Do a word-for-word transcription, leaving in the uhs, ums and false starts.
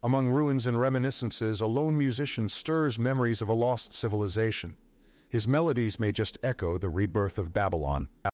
Among ruins and reminiscences, a lone musician stirs memories of a lost civilization. His melodies may just echo the rebirth of Babylon.